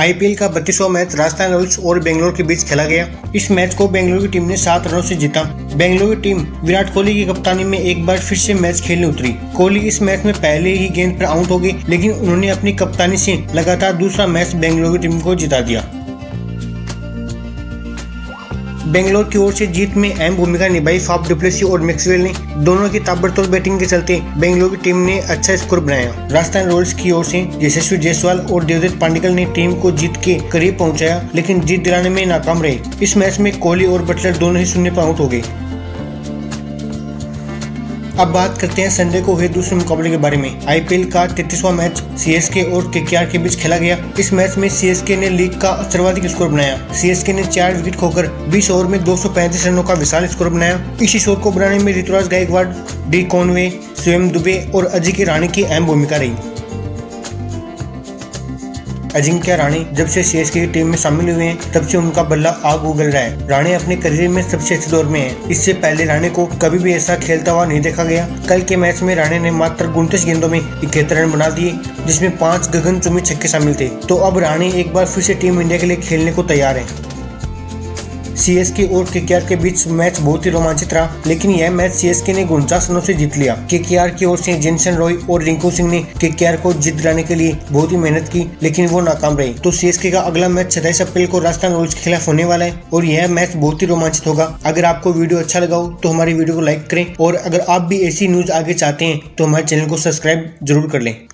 IPL का 32वां match Rajasthan Royals और बेंगलोर के बीच खेला गया। इस मैच को बेंगलोर की टीम ने 7 रनों से जीता। बेंगलोर की टीम विराट कोहली की कप्तानी में एक बार फिर से मैच खेलने उतरी। कोहली इस मैच में पहले ही गेंद पर आउट हो गए, लेकिन उन्होंने अपनी कप्तानी से लगातार दूसरा मैच बेंगलोर की टीम को जिता दिया। बेंगलोर की ओर से जीत में अहम भूमिका निभाई फाफ डुप्लेसी और मैक्सवेल ने। दोनों की ताबड़तोड़ बैटिंग के चलते बेंगलोर की टीम ने अच्छा स्कोर बनाया। राजस्थान रॉयल्स की ओर से यशस्वी जायसवाल और देवदत्त पांडिकल ने टीम को जीत के करीब पहुंचाया, लेकिन जीत दिलाने में नाकाम रहे। इस मैच में कोहली और बटलर दोनों ही 0 पर आउट हो गए। अब बात करते हैं संडे को हुए दूसरे मुकाबले के बारे में। आईपीएल का 33वां मैच सीएसके और केकेआर के बीच खेला गया। इस मैच में सीएसके ने लीग का सर्वाधिक स्कोर बनाया। सीएसके ने 4 विकेट खोकर 20 ओवर में 235 रनों का विशाल स्कोर बनाया। इस स्कोर को बनाने में ऋतुराज गायकवाड़, डी कॉनवे, स्वयं दुबे और अजिंक्य रहाणे की अहम भूमिका रही। अजिंक्य रहाणे जब से सीएसके की टीम में शामिल हुए हैं, तब से उनका बल्ला आग उगल रहा है। रहाणे अपने करियर में सबसे अच्छे दौर में है। इससे पहले रहाणे को कभी भी ऐसा खेलता हुआ नहीं देखा गया। कल के मैच में रहाणे ने मात्र 29 गेंदों में 71 रन बना दिए, जिसमें 5 गगनचुंबी छक्के शामिल थे। तो अब रहाणे एक बार फिर से टीम इंडिया के लिए खेलने को तैयार है। सीएसके और केकेआर के बीच मैच बहुत ही रोमांचित रहा, लेकिन यह मैच सीएसके ने 49 रनों से जीत लिया। केकेआर की ओर से जिनसन रॉय और रिंकू सिंह ने केकेआर को जीत दिलाने के लिए बहुत ही मेहनत की, लेकिन वो नाकाम रहे। तो सीएसके का अगला मैच 27 अप्रैल को राजस्थान रॉयल्स के खिलाफ होने वाला है और यह मैच बहुत ही रोमांचित होगा। अगर आपको वीडियो अच्छा लगा हो तो हमारी वीडियो को लाइक करें और अगर आप भी ऐसी न्यूज आगे चाहते हैं तो हमारे चैनल को सब्सक्राइब जरूर कर लें।